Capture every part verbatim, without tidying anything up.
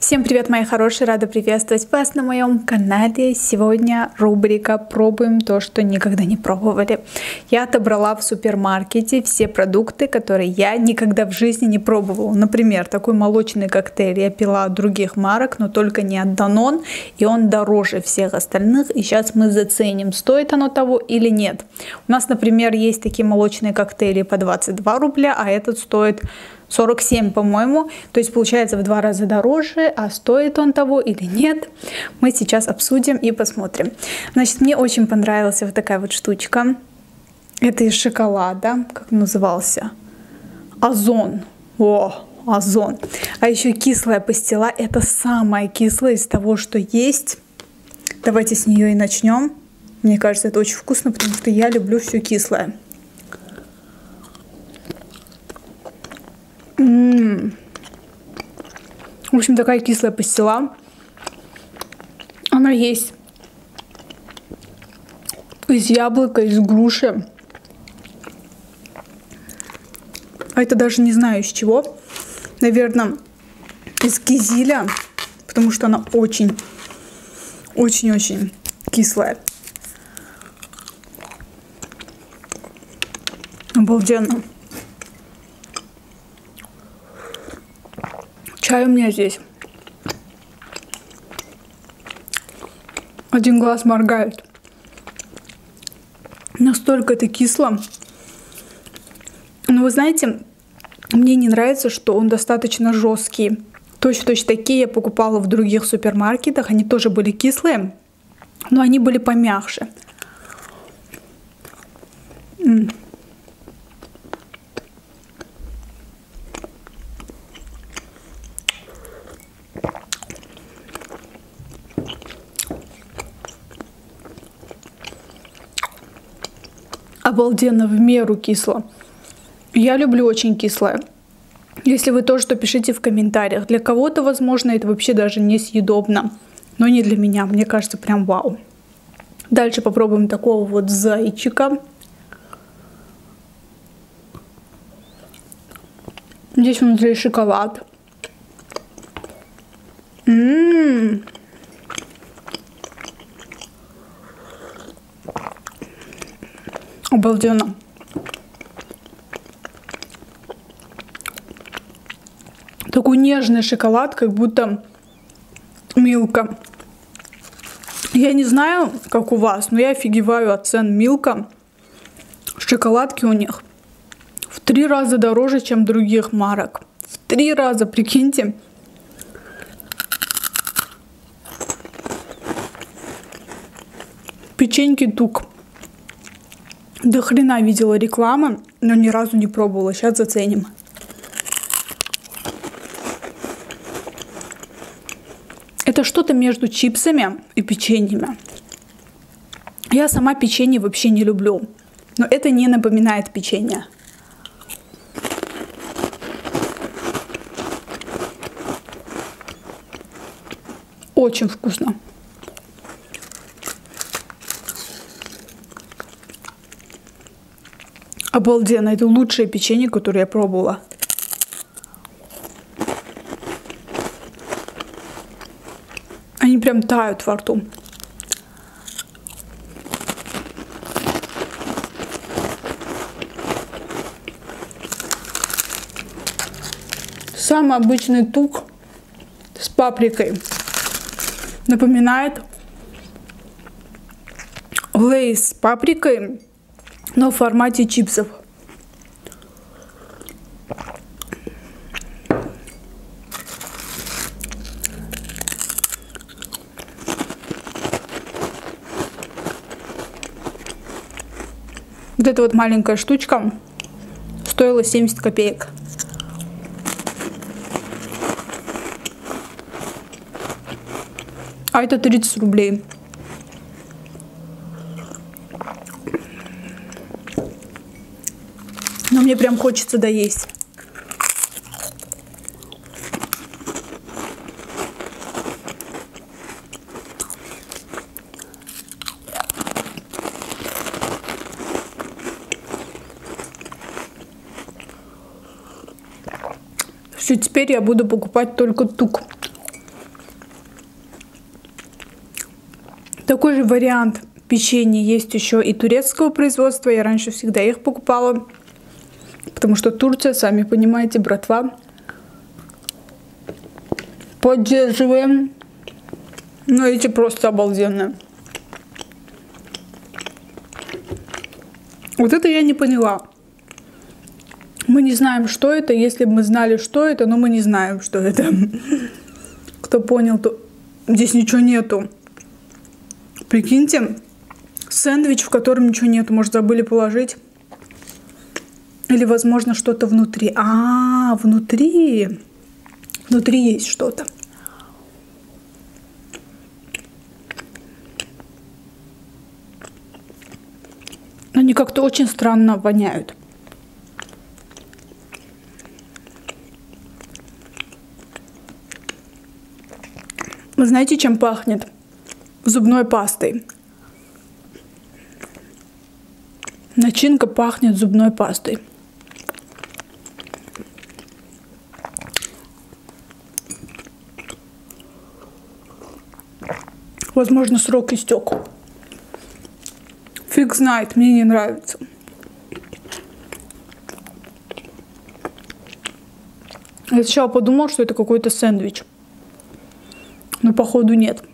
Всем привет, мои хорошие! Рада приветствовать вас на моем канале. Сегодня рубрика «Пробуем то, что никогда не пробовали». Я отобрала в супермаркете все продукты, которые я никогда в жизни не пробовала. Например, такой молочный коктейль я пила от других марок, но только не от Danone, и он дороже всех остальных. И сейчас мы заценим, стоит оно того или нет. У нас, например, есть такие молочные коктейли по двадцать два рубля, а этот стоит сорок семь, по-моему, то есть получается в два раза дороже, а стоит он того или нет, мы сейчас обсудим и посмотрим. Значит, мне очень понравилась вот такая вот штучка, это из шоколада, как назывался, Озон, о, Озон, а еще кислая пастила, это самая кислая из того, что есть, давайте с нее и начнем, мне кажется, это очень вкусно, потому что я люблю все кислое. М-м-м. В общем, такая кислая пастила. Она есть из яблока, из груши. А это даже не знаю из чего. Наверное, из кизиля. Потому что она очень, очень-очень кислая. Обалденно. Чай у меня здесь. Один глаз моргает. Настолько это кисло. Но вы знаете, мне не нравится, что он достаточно жесткий. Точно-точно такие я покупала в других супермаркетах. Они тоже были кислые, но они были помягче. М-м. Обалденно, в меру кисло. Я люблю очень кислое. Если вы тоже, то пишите в комментариях. Для кого-то, возможно, это вообще даже несъедобно. Но не для меня. Мне кажется, прям вау. Дальше попробуем такого вот зайчика. Здесь внутри шоколад. Ммм. Обалденно. Такой нежный шоколад, как будто Милка. Я не знаю, как у вас, но я офигеваю от цен Милка. Шоколадки у них в три раза дороже, чем других марок. В три раза, прикиньте. Печеньки Тук. До хрена видела рекламы, но ни разу не пробовала. Сейчас заценим. Это что-то между чипсами и печеньями. Я сама печенье вообще не люблю, но это не напоминает печенье. Очень вкусно. Обалденно, это лучшее печенье, которое я пробовала. Они прям тают во рту. Самый обычный тук с паприкой. Напоминает лейс с паприкой, но в формате чипсов. Вот эта вот маленькая штучка стоила семьдесят копеек. А это тридцать рублей. Но мне прям хочется доесть. Все, теперь я буду покупать только тук. Такой же вариант печенья есть еще и турецкого производства. Я раньше всегда их покупала, потому что Турция, сами понимаете, братва. Поддерживаем. Но эти просто обалденные. Вот это я не поняла. Мы не знаем, что это. Если бы мы знали, что это, но мы не знаем, что это. Кто понял, то здесь ничего нету. Прикиньте, сэндвич, в котором ничего нету. Может, забыли положить. Или, возможно, что-то внутри. А, внутри. Внутри есть что-то. Они как-то очень странно воняют. Вы знаете, чем пахнет? Зубной пастой. Начинка пахнет зубной пастой. Возможно, срок истек. Фиг знает, мне не нравится. Я сначала подумала, что это какой-то сэндвич. Но походу нет.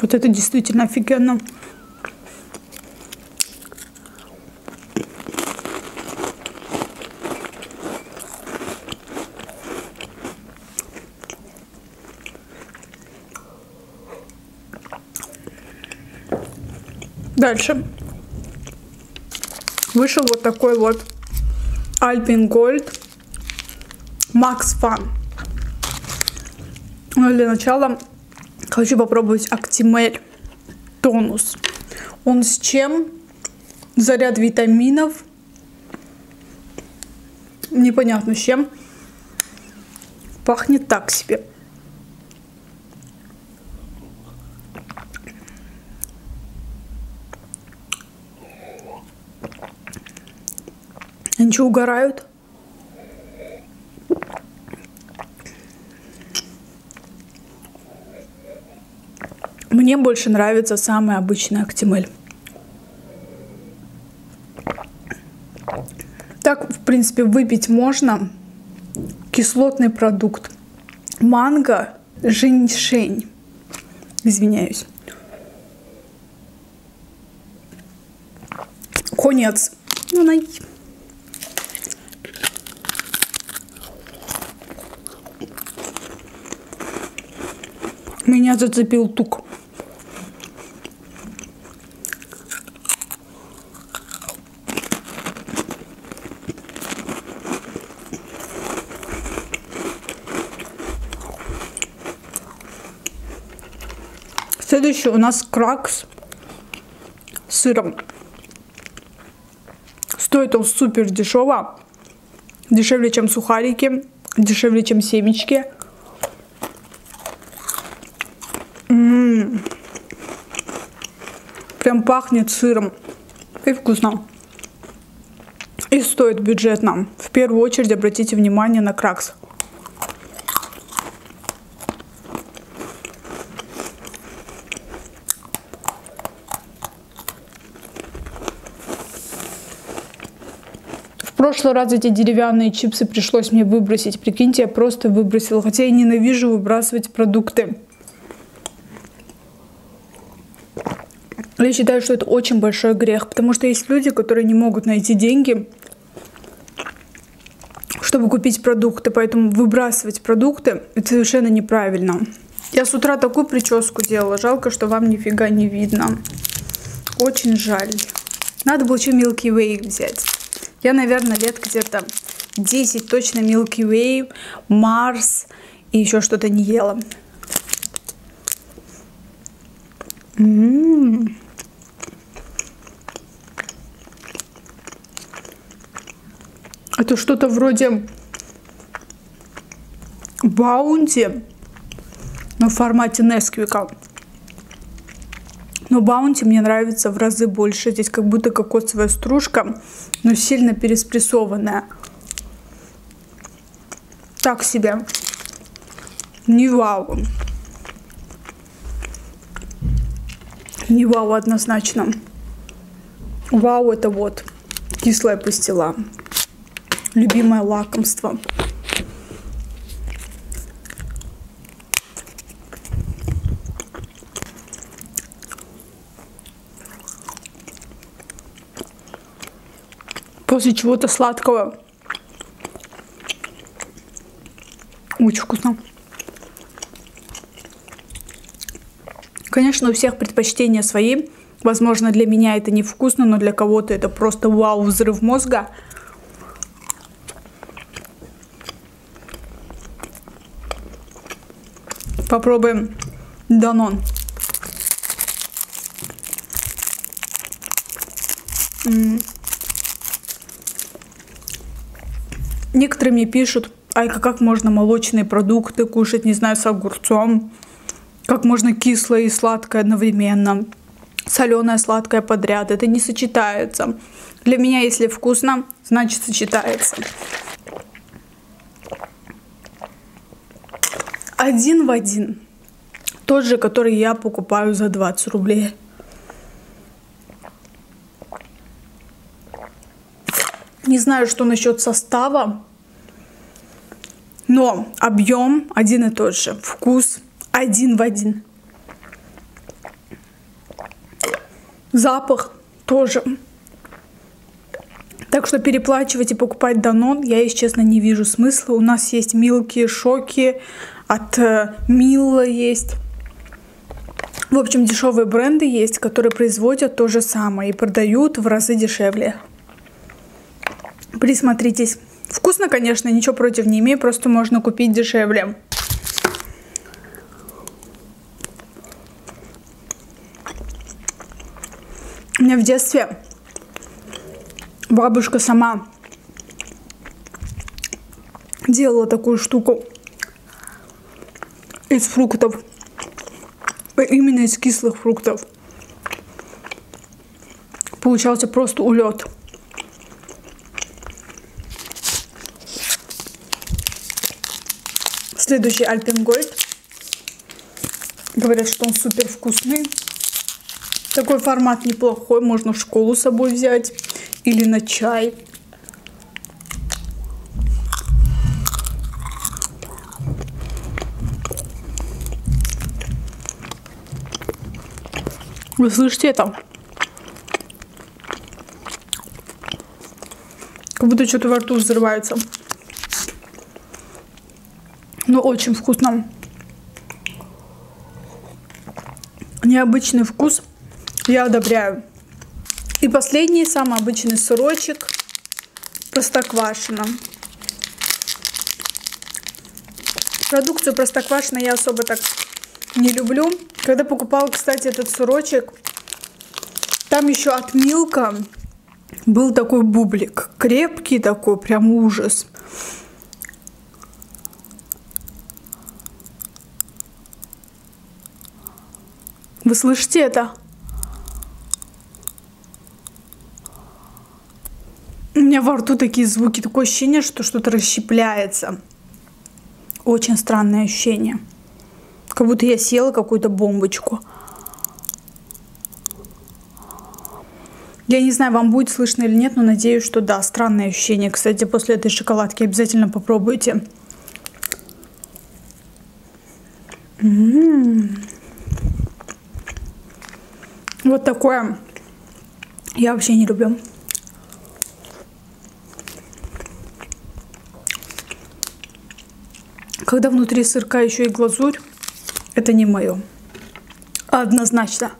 Вот это действительно офигенно. Дальше вышел вот такой вот Alpen Gold Max Fun. Но для начала хочу попробовать Actimel тонус. Он с чем? Заряд витаминов. Непонятно с чем. Пахнет так себе. Они что, угорают? Мне больше нравится самый обычный Actimel. Так, в принципе, выпить можно. Кислотный продукт. Манго, женьшень. Извиняюсь. Конец. Ну, най. Меня зацепил тук. Следующий у нас Кракс с сыром. Стоит он супер дешево. Дешевле, чем сухарики. Дешевле, чем семечки. М-м-м. Прям пахнет сыром. И вкусно. И стоит бюджетно. В первую очередь обратите внимание на Кракс. прошлый раз эти деревянные чипсы пришлось мне выбросить. Прикиньте, я просто выбросила. Хотя я ненавижу выбрасывать продукты. Я считаю, что это очень большой грех. Потому что есть люди, которые не могут найти деньги, чтобы купить продукты. Поэтому выбрасывать продукты – это совершенно неправильно. Я с утра такую прическу делала. Жалко, что вам нифига не видно. Очень жаль. Надо было еще Milky Way взять. Я, наверное, лет где-то десять точно Milky Way, Mars и еще что-то не ела. М-м-м. Это что-то вроде Bounty, но в формате Несквика. Но Баунти мне нравится в разы больше. Здесь как будто кокосовая стружка, но сильно переспрессованная. Так себе. Не вау. Не вау однозначно. Вау это вот кислая пастила. Любимое лакомство. После чего-то сладкого. Очень вкусно. Конечно, у всех предпочтения свои. Возможно, для меня это невкусно, но для кого-то это просто вау, взрыв мозга. Попробуем Danone. Ммм. Некоторые мне пишут, Айка, как можно молочные продукты кушать, не знаю, с огурцом. Как можно кислое и сладкое одновременно. Соленое, сладкое подряд. Это не сочетается. Для меня, если вкусно, значит сочетается. Один в один. Тот же, который я покупаю за двадцать рублей. Не знаю, что насчет состава, но объем один и тот же, вкус один в один. Запах тоже. Так что переплачивать и покупать Danone я, если честно, не вижу смысла. У нас есть Milky, Шоки, от Мила есть. В общем, дешевые бренды есть, которые производят то же самое и продают в разы дешевле. Присмотритесь. Вкусно, конечно, ничего против не имею, просто можно купить дешевле. У меня в детстве бабушка сама делала такую штуку из фруктов. Именно из кислых фруктов. Получался просто улет. Следующий Alpen Gold. Говорят, что он супер вкусный. Такой формат неплохой. Можно в школу с собой взять. Или на чай. Вы слышите это? Как будто что-то во рту взрывается. Но очень вкусно. Необычный вкус. Я одобряю. И последний, самый обычный сырочек. Простоквашино. Продукцию Простоквашино я особо так не люблю. Когда покупала, кстати, этот сырочек, там еще от Милка был такой бублик. Крепкий такой, прям ужас. Вы слышите это? У меня во рту такие звуки, такое ощущение, что что-то расщепляется. Очень странное ощущение. Как будто я съела какую-то бомбочку. Я не знаю, вам будет слышно или нет, но надеюсь, что да. Странное ощущение. Кстати, после этой шоколадки обязательно попробуйте. М-м-м. Вот такое я вообще не люблю. Когда внутри сырка еще и глазурь, это не мое. Однозначно.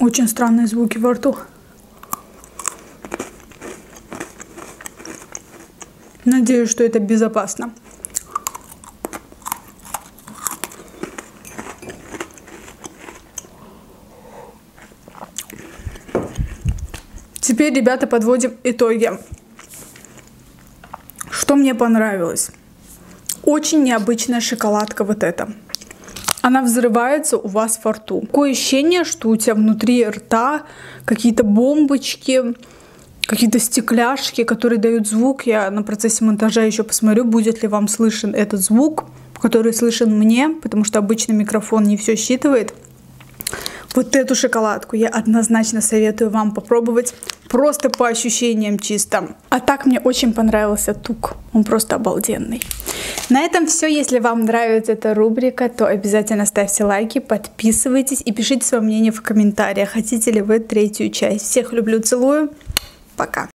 Очень странные звуки во рту. Надеюсь, что это безопасно. Теперь, ребята, подводим итоги. Что мне понравилось? Очень необычная шоколадка вот эта. Она взрывается у вас во рту. Такое ощущение, что у тебя внутри рта какие-то бомбочки, какие-то стекляшки, которые дают звук. Я на процессе монтажа еще посмотрю, будет ли вам слышен этот звук, который слышен мне, потому что обычно микрофон не все считывает. Вот эту шоколадку я однозначно советую вам попробовать. Просто по ощущениям чисто. А так мне очень понравился Тук. Он просто обалденный. На этом все. Если вам нравится эта рубрика, то обязательно ставьте лайки, подписывайтесь и пишите свое мнение в комментариях. Хотите ли вы третью часть? Всех люблю, целую. Пока.